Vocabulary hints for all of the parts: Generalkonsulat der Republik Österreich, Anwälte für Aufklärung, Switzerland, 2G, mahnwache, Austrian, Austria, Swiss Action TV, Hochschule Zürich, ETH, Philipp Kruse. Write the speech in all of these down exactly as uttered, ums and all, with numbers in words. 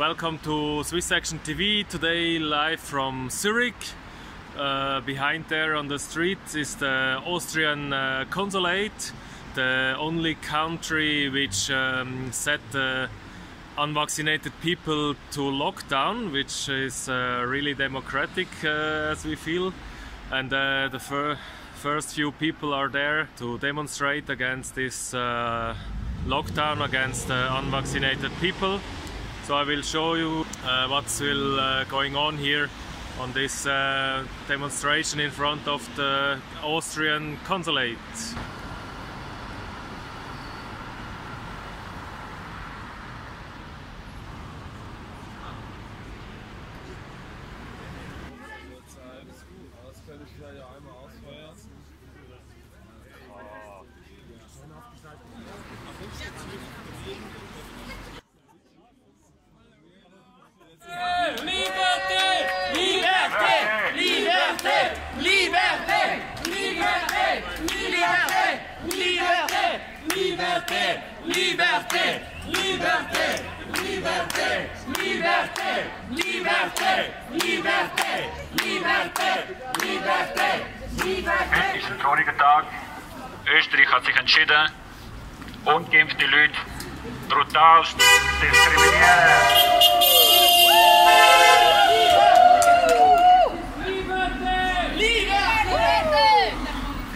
Welcome to Swiss Action T V, today live from Zürich. Uh, behind there on the street is the Austrian uh, consulate, the only country which um, set the unvaccinated people to lockdown, which is uh, really democratic uh, as we feel. And uh, the fir first few people are there to demonstrate against this uh, lockdown, against the unvaccinated people. So I will show you uh, what's will, uh, going on here on this uh, demonstration in front of the Austrian consulate. Liberté, liberté, liberté, liberté, liberté, liberté, liberté, liberté, liberté, liberté. Es ist ein trauriger Tag. Österreich hat sich entschieden, ungeimpfte Leute brutal zu diskriminieren. Liberté, liberté.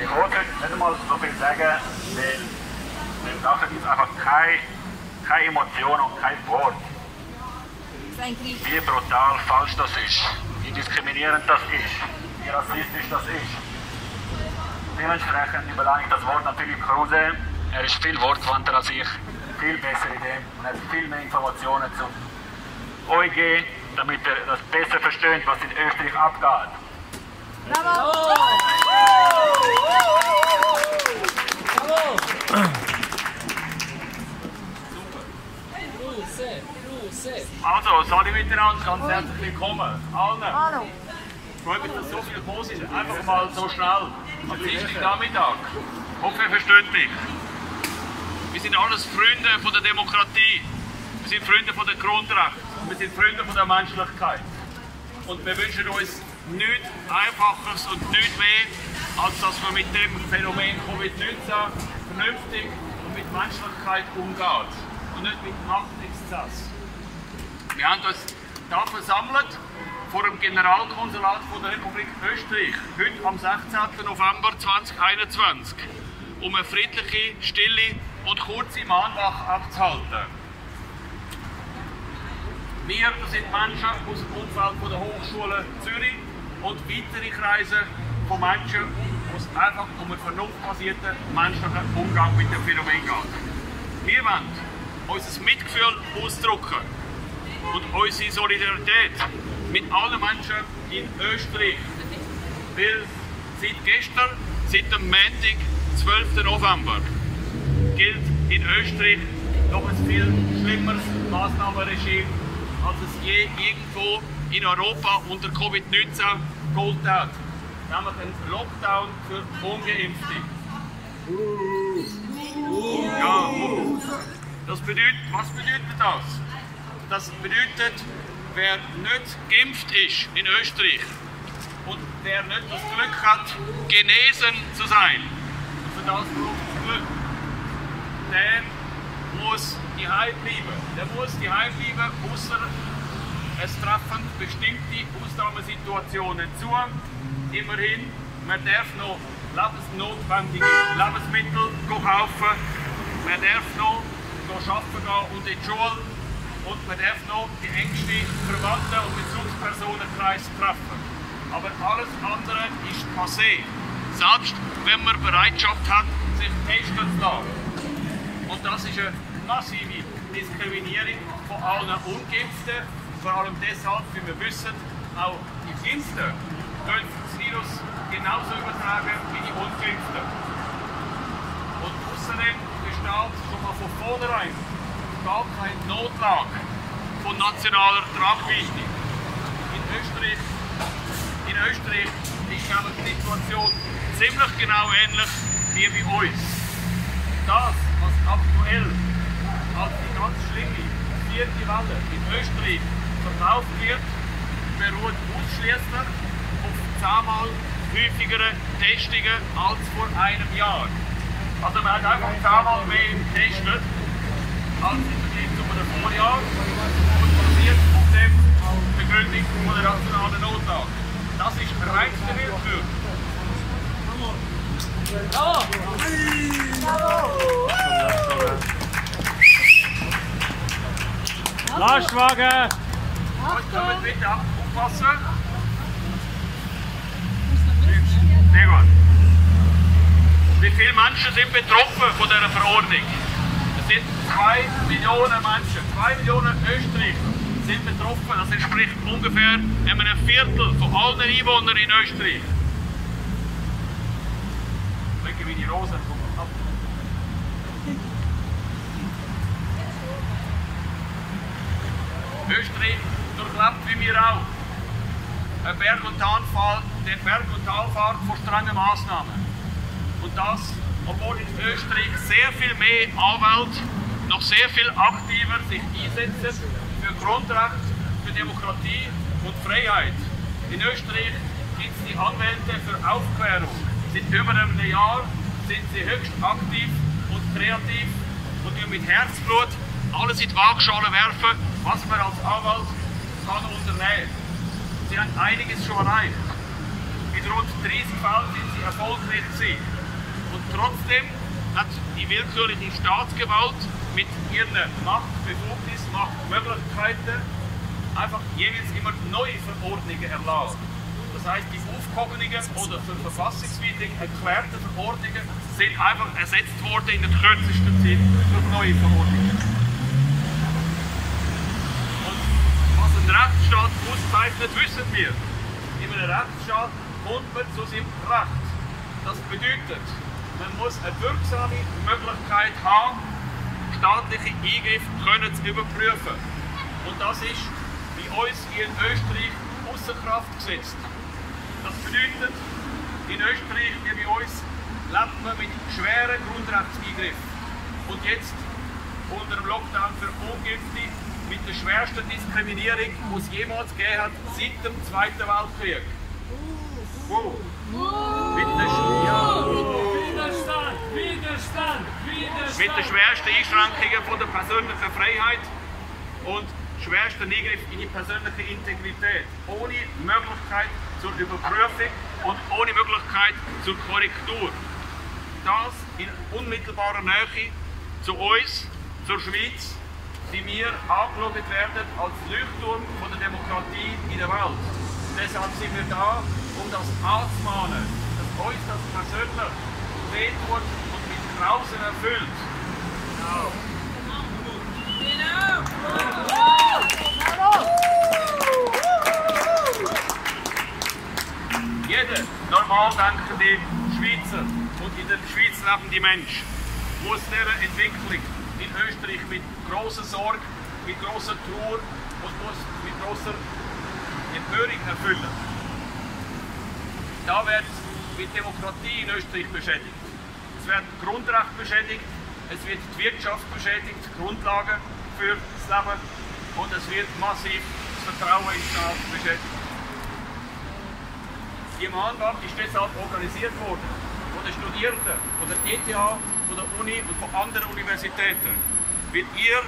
Ich wollte nicht mal so viel sagen, weil dafür gibt es einfach keine, keine Emotion und kein Wort. Wie brutal falsch das ist, wie diskriminierend das ist, wie rassistisch das ist. Dementsprechend überlasse ich das Wort natürlich Kruse. Er ist viel wortwandter als ich, viel besser in dem und hat viel mehr Informationen zum zwei G, damit er das besser versteht, was in Österreich abgeht. Bravo! Bravo! Also, sorry miteinander, ganz herzlich willkommen. Allen. Hallo. Ich freue mich, dass so viel los ist. Einfach mal so schnell. Am Dienstagnachmittag. Ich hoffe, ihr versteht mich. Wir sind alles Freunde von der Demokratie. Wir sind Freunde von den Grundrechten. Wir sind Freunde von der Menschlichkeit. Und wir wünschen uns nichts Einfaches und nichts mehr, als dass man mit dem Phänomen Covid neunzehn vernünftig und mit Menschlichkeit umgeht. Und nicht mit Machtexzess. Wir haben uns da versammelt vor dem Generalkonsulat der Republik Österreich, heute am sechzehnten November zweitausendeinundzwanzig, um eine friedliche, stille und kurze Mahnwache abzuhalten. Wir, das sind Menschen aus dem Umfeld von der Hochschule Zürich und weitere Kreise von Menschen, wo es einfach um einen vernunftbasierten menschlichen Umgang mit dem Phänomen geht. Wir wollen unser Mitgefühl ausdrücken und unsere Solidarität mit allen Menschen in Österreich. Weil seit gestern, seit dem Montag, zwölften November, gilt in Österreich noch ein viel schlimmeres Massnahmenregime, als es je irgendwo in Europa unter Covid neunzehn geholt hat. Nämlich ein Lockdown für Ungeimpfte. Ja, das bedeutet, was bedeutet das? Das bedeutet, wer nicht geimpft ist in Österreich und wer nicht das Glück hat, genesen zu sein, für das braucht es Glück, der muss die Heim bleiben. Der muss die Heim bleiben, außer es treffen bestimmte Ausnahmesituationen zu. Immerhin, man darf noch lebensnotwendige Lebensmittel kaufen, man darf noch arbeiten gehen und in die Schule. Und man darf noch die engsten Verwandten und Bezugspersonenkreis treffen. Aber alles andere ist passé. Selbst wenn man Bereitschaft hat, sich testen zu lassen. Und das ist eine massive Diskriminierung von allen Ungeimpften. Vor allem deshalb, wie wir wissen, auch die Geimpften können das Virus genauso übertragen wie die Ungeimpften. Und außerdem besteht schon mal von vornherein gar keine Notlage von nationaler Tragweite. In Österreich, in Österreich ist die Situation ziemlich genau ähnlich wie bei uns. Das, was aktuell als die ganz schlimme produzierte Ware in Österreich verkauft wird, beruht ausschließlich auf zehnmal häufigeren Testungen als vor einem Jahr. Also man hat einfach zehnmal mehr getestet als im Vergleich zu einem Vorjahr, und man basiert auf der Begründung von der nationalen Notlage. Das ist reinste Willkür. Bravo! Bravo! Lastwagen! Gut, können wir bitte aufpassen? Sehr gut. Wie viele Menschen sind betroffen von dieser Verordnung? Es sind zwei Millionen Menschen. zwei Millionen Österreicher sind betroffen. Das entspricht ungefähr einem Viertel von allen Einwohnern in Österreich. Legen wir die Rosen ab. Österreich durchlebt wie wir auch eine Berg- und Talfahrt, eine Berg- und Talfahrt von strengen Massnahmen. Und das, obwohl in Österreich sehr viel mehr Anwälte noch sehr viel aktiver sich einsetzen für Grundrechte, für Demokratie und Freiheit. In Österreich gibt es die Anwälte für Aufklärung. Seit über einem Jahr sind sie höchst aktiv und kreativ und mit Herzblut alles in die Waagschale werfen, was man als Anwalt kann unternehmen. Sie haben einiges schon erreicht. In rund dreißig Fällen sind sie erfolgreich gewesen. Und trotzdem hat die willkürliche Staatsgewalt mit ihren Machtbefugnissen, Machtmöglichkeiten einfach jeweils immer neue Verordnungen erlassen. Das heisst, die aufgehobenen oder für verfassungswidrig erklärten Verordnungen sind einfach ersetzt worden in der kürzesten Zeit durch neue Verordnungen. Ein Rechtsstaat auszeichnet, wissen wir. In einem Rechtsstaat kommt man zu seinem Recht. Das bedeutet, man muss eine wirksame Möglichkeit haben, staatliche Eingriffe können zu überprüfen. Und das ist bei uns hier in Österreich außer Kraft gesetzt. Das bedeutet, in Österreich wie bei uns lebt man mit schweren Grundrechtseingriffen. Und jetzt unter dem Lockdown für Ungeimpfte mit der schwersten Diskriminierung, die es jemals gegeben hat, seit dem Zweiten Weltkrieg. Wow. Mit der, ja. Widerstand, Widerstand, Widerstand. Mit den schwersten Einschränkungen von der persönlichen Freiheit und schwersten Eingriff in die persönliche Integrität. Ohne Möglichkeit zur Überprüfung und ohne Möglichkeit zur Korrektur. Das in unmittelbarer Nähe zu uns, zur Schweiz, die wir angeschaut werden als Leuchtturm von der Demokratie in der Welt. Deshalb sind wir da, um das anzumahnen, dass uns das persönlich wehtut und mit Grausen erfüllt. Genau. Jeder normal denkende Schweizer und in der Schweiz lebende Mensch muss dieser Entwicklung in Österreich mit großer Sorge, mit großer Trauer und muss mit großer Empörung erfüllen. Da wird mit Demokratie in Österreich beschädigt. Es werden Grundrechte beschädigt, es wird die Wirtschaft beschädigt, die Grundlagen für das Leben, und es wird massiv das Vertrauen in den Staat beschädigt. Die Mahnwache ist deshalb organisiert worden von den Studierenden, von der E T H, von der Uni und von anderen Universitäten. Weil ihr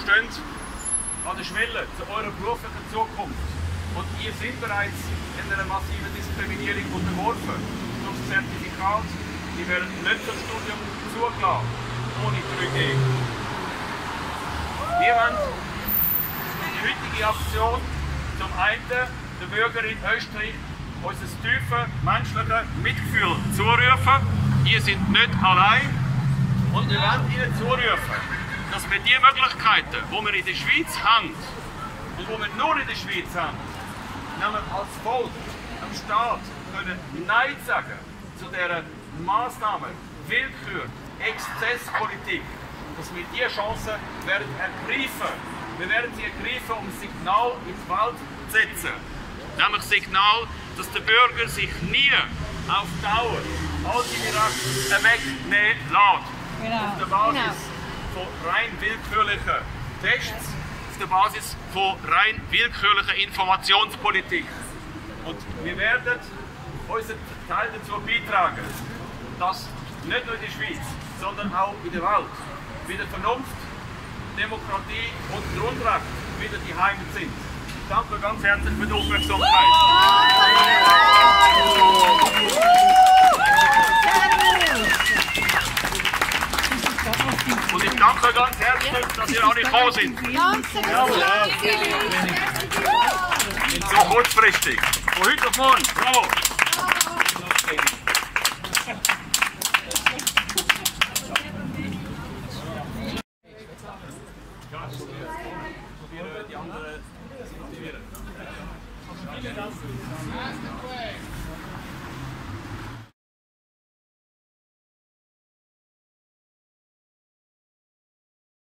steht an der Schwelle zu eurer beruflichen Zukunft. Und ihr seid bereits in einer massiven Diskriminierung unterworfen. Durch das Zertifikat, die werden nicht zum Studium zugelassen, ohne drei G. Wir wollen die heutige Aktion zum einen der Bürger in Österreich unser tiefes menschliches Mitgefühl zurufen. Ihr seid nicht allein. Und wir wollen Ihnen zurufen, dass wir die Möglichkeiten, die wir in der Schweiz haben und die wir nur in der Schweiz haben, nämlich als Volk, am Staat, können Nein sagen zu dieser Massnahme, Willkür, Exzesspolitik, dass wir diese Chancen werden ergreifen. Wir werden sie ergreifen, um ein Signal in die Welt zu setzen. Nämlich das Signal, dass der Bürger sich nie auf Dauer all die Rechte wegnehmen lässt. Genau. Auf der Basis genau. von rein willkürlichen Tests der Basis von rein willkürlicher Informationspolitik. Und wir werden unseren Teil dazu beitragen, dass nicht nur in der Schweiz, sondern auch in der Welt wieder Vernunft, Demokratie und Grundrecht wieder die Heimat sind. Ich danke ganz herzlich für die Aufmerksamkeit. Und ich danke ganz herzlich, dass ihr auch nicht gekommen seid. So kurzfristig. Von heute auf morgen. Bravo.